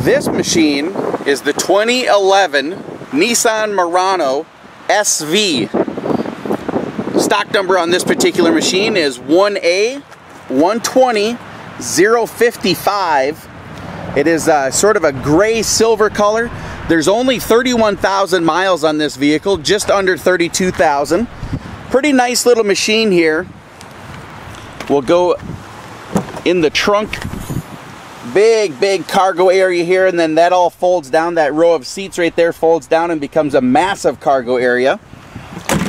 This machine is the 2011 Nissan Murano SV. Stock number on this particular machine is 1A120055. It is sort of a gray silver color. There's only 31,000 miles on this vehicle, just under 32,000. Pretty nice little machine here. We'll go in the trunk. Big cargo area here, and then that all folds down. That row of seats right there folds down and becomes a massive cargo area.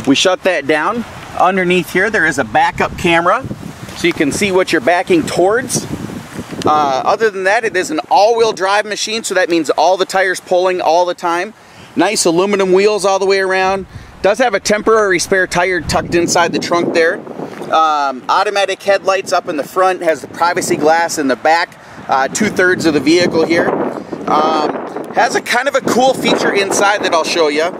We shut that down. Underneath here there is a backup camera, so you can see what you're backing towards. Other than that, it is an all-wheel drive machine, so that means all the tires pulling all the time. Nice aluminum wheels all the way around. Does have a temporary spare tire tucked inside the trunk there. Automatic headlights up in the front, has the privacy glass in the back. Two-thirds of the vehicle here. Has a kind of a cool feature inside that I'll show you.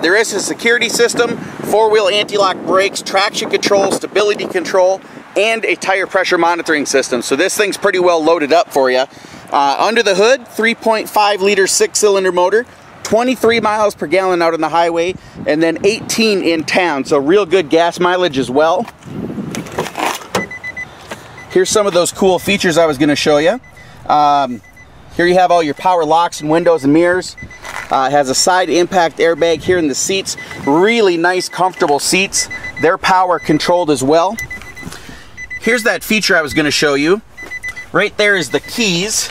There is a security system, four-wheel anti-lock brakes, traction control, stability control, and a tire pressure monitoring system. So this thing's pretty well loaded up for you. Under the hood, 3.5-liter six-cylinder motor, 23 miles per gallon out on the highway, and then 18 in town. So real good gas mileage as well. Here's some of those cool features I was going to show you. Here you have all your power locks and windows and mirrors. It has a side impact airbag here in the seats. Really nice, comfortable seats. They're power controlled as well. Here's that feature I was going to show you. Right there is the keys.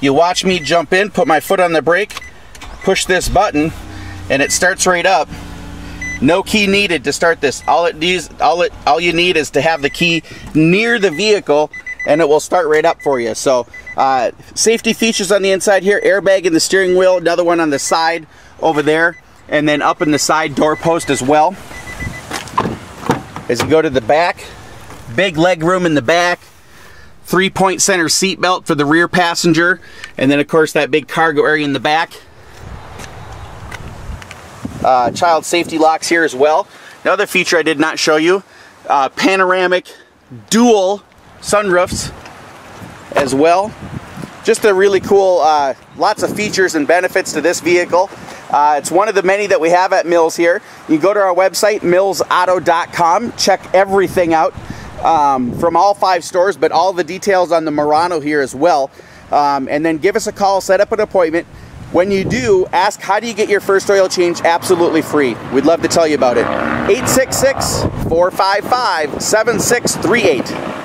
You watch me jump in, put my foot on the brake, push this button, and it starts right up. No key needed to start this. All you need is to have the key near the vehicle, and it will start right up for you. So safety features on the inside here, airbag in the steering wheel, another one on the side over there, and then up in the side door post as well. As you go to the back, big leg room in the back, 3-point center seat belt for the rear passenger, and then of course that big cargo area in the back. Child safety locks here as well. Another feature I did not show you, panoramic dual sunroofs as well. Just a really cool, lots of features and benefits to this vehicle. It's one of the many that we have at Mills here. You can go to our website, millsauto.com, check everything out from all 5 stores, but all the details on the Murano here as well. And then give us a call, set up an appointment. When you do, ask how do you get your first oil change absolutely free. We'd love to tell you about it. 866-455-7638.